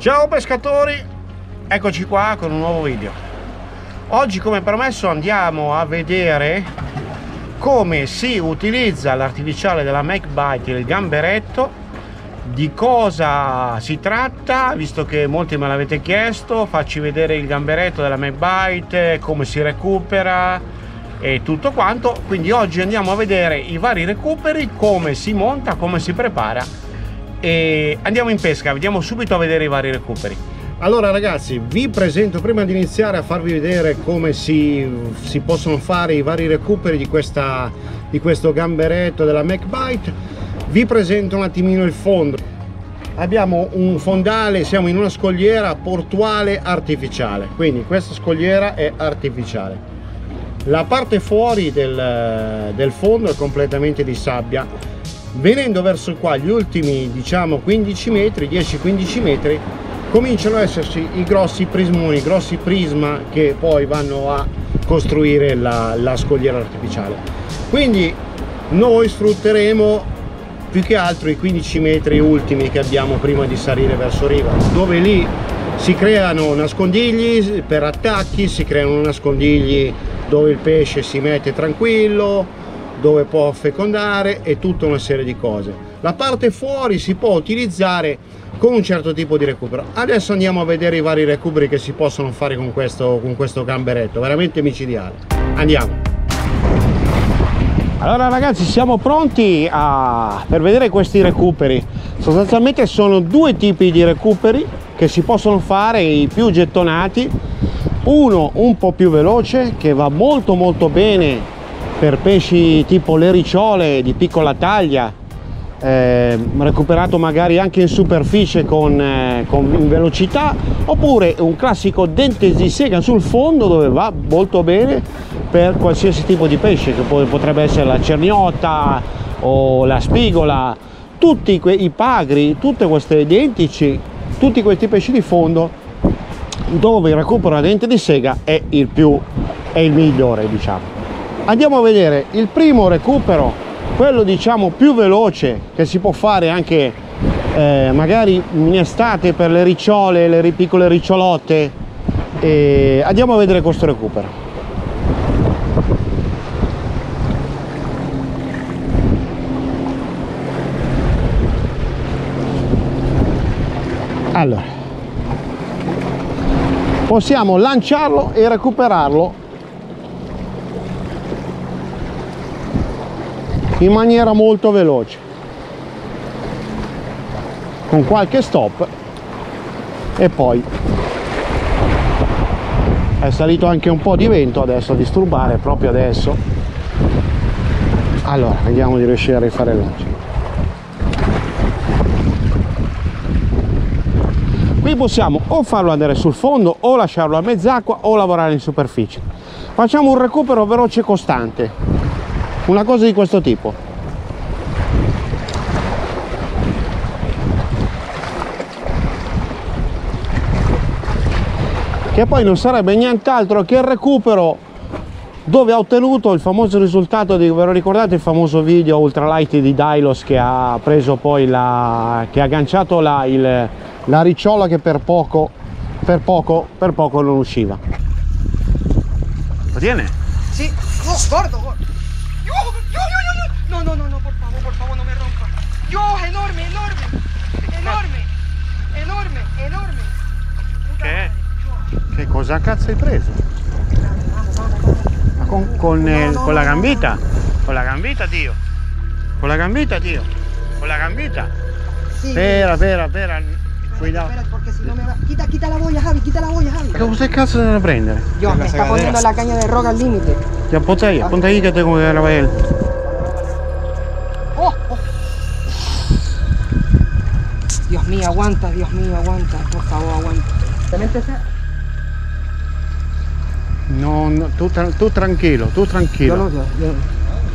Ciao pescatori, eccoci qua con un nuovo video. Oggi, come promesso, andiamo a vedere come si utilizza l'artificiale della Magbite, il gamberetto, di cosa si tratta, visto che molti me l'avete chiesto. Facci vedere il gamberetto della Magbite, come si recupera e tutto quanto. Quindi oggi andiamo a vedere i vari recuperi, come si monta, come si prepara, e andiamo in pesca. Vediamo subito a vedere i vari recuperi. Allora ragazzi, vi presento, prima di iniziare a farvi vedere come si possono fare i vari recuperi di questo gamberetto della Magbite, vi presento un attimino il fondo. Abbiamo un fondale, siamo in una scogliera portuale artificiale, quindi questa scogliera è artificiale. La parte fuori del fondo è completamente di sabbia. Venendo verso qua, gli ultimi diciamo 15 metri, 10-15 metri, cominciano ad esserci i grossi prismoni, grossi prisma che poi vanno a costruire la scogliera artificiale. Quindi noi sfrutteremo più che altro i 15 metri ultimi che abbiamo prima di salire verso riva, dove lì si creano nascondigli per attacchi, si creano nascondigli dove il pesce si mette tranquillo, dove può fecondare e tutta una serie di cose. La parte fuori si può utilizzare con un certo tipo di recupero. Adesso andiamo a vedere i vari recuperi che si possono fare con questo gamberetto, veramente micidiale. Andiamo. Allora ragazzi, siamo pronti per vedere questi recuperi. Sostanzialmente sono due tipi di recuperi che si possono fare, i più gettonati. Uno un po' più veloce, che va molto molto bene per pesci tipo le ricciole di piccola taglia, recuperato magari anche in superficie con velocità, oppure un classico dente di sega sul fondo, dove va molto bene per qualsiasi tipo di pesce, che potrebbe essere la cerniota o la spigola, tutti i pagri, tutte queste dentici, tutti questi pesci di fondo dove il recupero a dente di sega è il migliore, diciamo. Andiamo a vedere il primo recupero, quello diciamo più veloce, che si può fare anche magari in estate per le ricciole, le piccole ricciolotte. E andiamo a vedere questo recupero. Allora, possiamo lanciarlo e recuperarlo in maniera molto veloce, con qualche stop, e poi è salito anche un po' di vento adesso a disturbare, proprio adesso. Allora vediamo di riuscire a rifare il lancio. Qui possiamo o farlo andare sul fondo, o lasciarlo a mezz'acqua, o lavorare in superficie. Facciamo un recupero veloce costante, una cosa di questo tipo. Che poi non sarebbe nient'altro che il recupero dove ha ottenuto il famoso risultato ve lo ricordate il famoso video ultralight di Dylos, che ha preso poi che ha agganciato la ricciola che per poco non usciva. Lo tiene? Sì, no, guarda, guarda. No, no, no, no, por favor, no me rompa. Yo, enorme, enorme, enorme, enorme, enorme. Che cosa cazzo hai preso? Ma con la gambita? Con la gambita, Dio. Con la gambita, Dio. Con la gambita. Vera, vera, vera. Cuidado. Quita la boya, Javi, quita la boya, Javi. Cosa cazzo deve prendere? Yo, me sta ponendo la caña de roca al límite. Ya, ponte ahí que tengo que grabar él. Dios mío, aguanta, por favor, aguanta. No, no, tú tranquilo, tú tranquilo. Yo.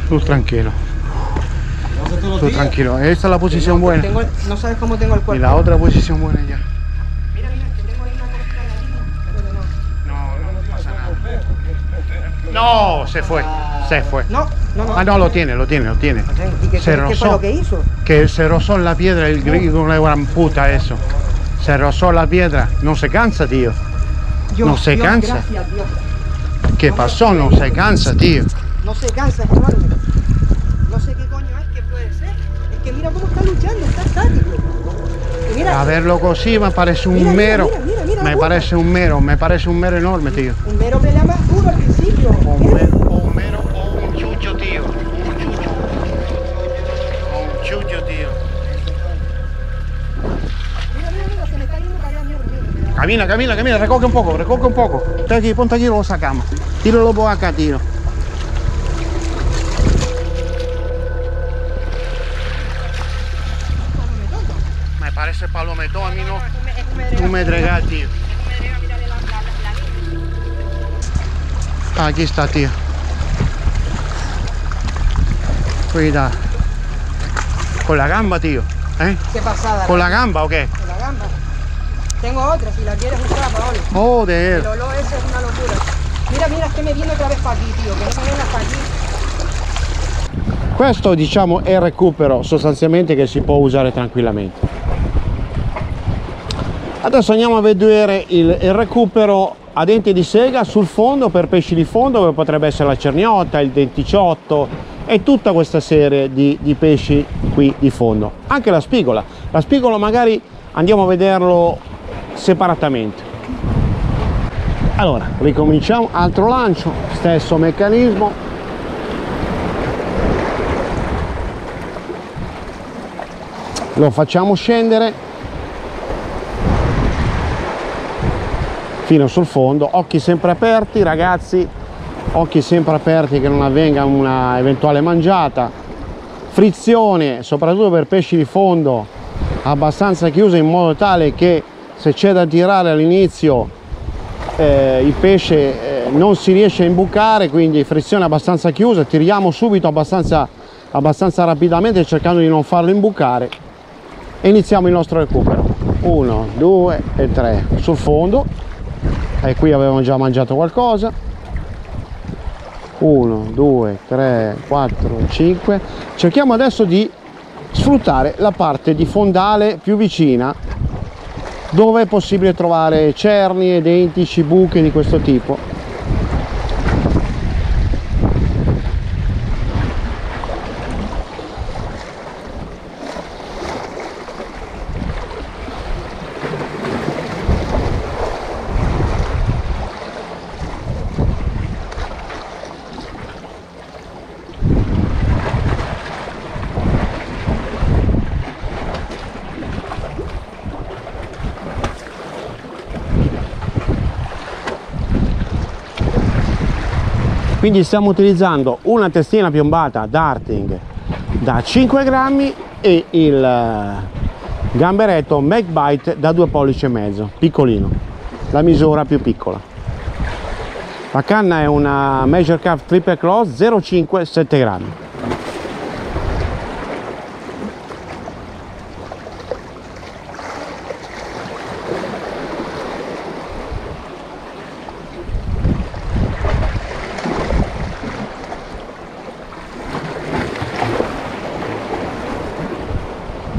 Tú tranquilo. Tú tranquilo, esta es la posición buena. No sabes cómo tengo el cuerpo. Y la otra posición buena ya. Mira, que tengo ahí una corta en la línea. No pasa nada. No, se fue. Se fue. No. Ah, no, lo tiene. ¿Y qué fue lo que hizo? Que se rozó en la piedra, el grillo, una gran puta eso. se rozó la piedra. No se cansa, tío. No se cansa. Gracias a Dios. ¿Qué pasó? No se cansa, tío. No se cansa, hermano. No sé qué coño es que puede ser. Es que mira cómo está luchando, está estático. Mira, a verlo così me parece un mero. Mira, me parece un mero, enorme, tío. Un mero me da más duro al principio. Un mero o un chucho, tío. Un chucho. Tío. Mira, se me está yendo para allá, mira. Camina, recoge un poco, Ponte aquí, lo sacamos. Tíralo por acá, tío. Ese palometón a mí no, tú me entregas, tío. Aquí está, tío. Cuidado. Con la gamba, tío. ¿Eh? ¿Qué pasada? ¿Con la gamba o qué? Con la gamba. Tengo otra, si la quieres usar, Paolo. Joder. El olor ese es una locura. Mira, es que me viene otra vez para aquí, tío. Que no me venga para aquí. Questo, diciamo, è il recupero sostanzialmente che si può usare tranquillamente. Adesso andiamo a vedere il recupero a denti di sega sul fondo per pesci di fondo, che potrebbe essere la cerniota, il denticciotto e tutta questa serie di pesci qui di fondo. Anche la spigola. La spigola magari andiamo a vederlo separatamente. Allora, ricominciamo. Altro lancio, stesso meccanismo. Lo facciamo scendere fino sul fondo, occhi sempre aperti ragazzi, occhi sempre aperti che non avvenga una eventuale mangiata, frizione soprattutto per pesci di fondo abbastanza chiusa in modo tale che se c'è da tirare all'inizio il pesce non si riesce a imbucare, quindi frizione abbastanza chiusa, tiriamo subito abbastanza rapidamente cercando di non farlo imbucare e iniziamo il nostro recupero. 1, 2 e 3 sul fondo. E qui avevamo già mangiato qualcosa. 1, 2, 3, 4, 5. Cerchiamo adesso di sfruttare la parte di fondale più vicina dove è possibile trovare cernie, dentici, buche di questo tipo. Quindi stiamo utilizzando una testina piombata darting da 5 grammi e il gamberetto Magbite da 2,5 pollici, piccolino, la misura più piccola. La canna è una Major Craft Triple Cross 0,5 7 grammi.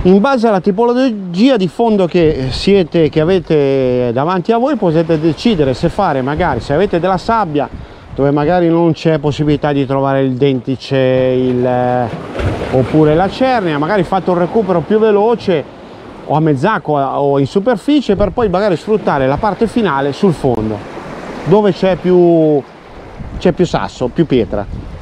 In base alla tipologia di fondo che avete davanti a voi potete decidere se fare, magari se avete della sabbia dove magari non c'è possibilità di trovare il dentice oppure la cernia, magari fate un recupero più veloce o a mezz'acqua o in superficie per poi magari sfruttare la parte finale sul fondo dove c'è più sasso, più pietra.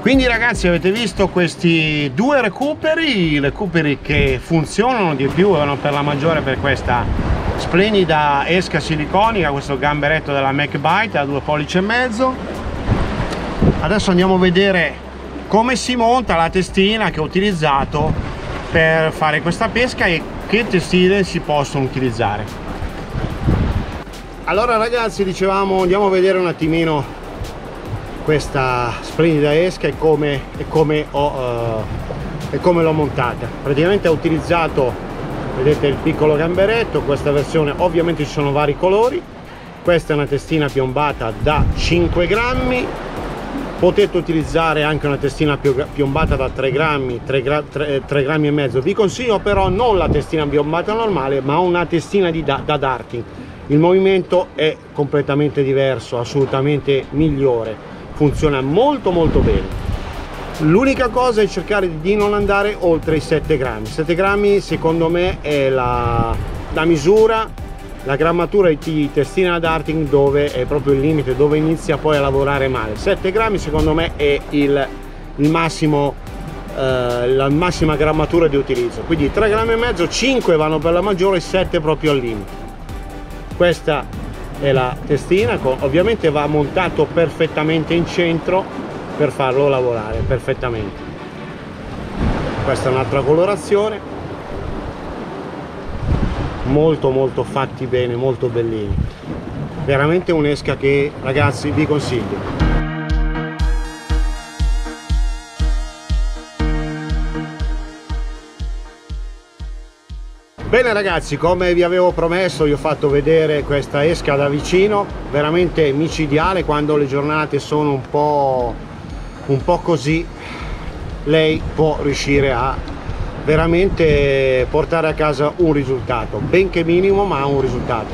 Quindi ragazzi, avete visto questi due recuperi che funzionano di più, erano per la maggiore per questa splendida esca siliconica, questo gamberetto della Magbite a 2,5 pollici. Adesso andiamo a vedere come si monta la testina che ho utilizzato per fare questa pesca e che testine si possono utilizzare. Allora ragazzi, dicevamo, andiamo a vedere un attimino questa splendida esca e come l'ho montata. Praticamente ho utilizzato, vedete, il piccolo gamberetto. Questa versione ovviamente ci sono vari colori. Questa è una testina piombata da 5 grammi, potete utilizzare anche una testina piombata da 3 grammi e mezzo. Vi consiglio però non la testina piombata normale, ma una testina da darting. Il movimento è completamente diverso, assolutamente migliore, funziona molto bene. L'unica cosa è cercare di non andare oltre i 7 grammi. 7 grammi secondo me è la misura, la grammatura di testina darting dove è proprio il limite, dove inizia poi a lavorare male. 7 grammi secondo me è il massimo, la massima grammatura di utilizzo, quindi 3 grammi e mezzo, 5 vanno per la maggiore, 7 proprio al limite. Questa è la testina, ovviamente va montato perfettamente in centro per farlo lavorare perfettamente. Questa è un'altra colorazione, molto fatti bene, molto bellini, veramente un'esca che ragazzi vi consiglio. Bene ragazzi, come vi avevo promesso, vi ho fatto vedere questa esca da vicino, veramente micidiale. Quando le giornate sono un po' così, lei può riuscire a veramente portare a casa un risultato, benché minimo, ma un risultato.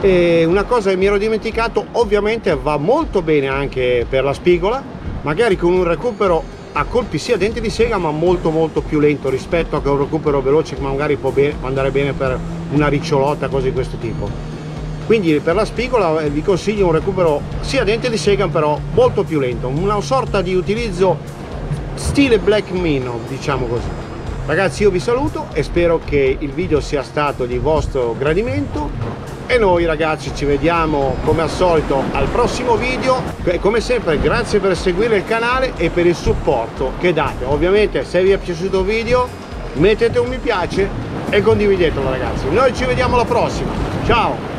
E una cosa che mi ero dimenticato, ovviamente va molto bene anche per la spigola, magari con un recupero a colpi sia denti di sega, ma molto più lento rispetto a che un recupero veloce che magari può andare bene per una ricciolota, cose di questo tipo. Quindi per la spigola vi consiglio un recupero sia denti di sega, però molto più lento, una sorta di utilizzo stile Black Minnow, diciamo così. Ragazzi, io vi saluto e spero che il video sia stato di vostro gradimento e noi ragazzi ci vediamo come al solito al prossimo video. Come sempre grazie per seguire il canale e per il supporto che date. Ovviamente se vi è piaciuto il video mettete un mi piace e condividetelo ragazzi. Noi ci vediamo alla prossima, ciao!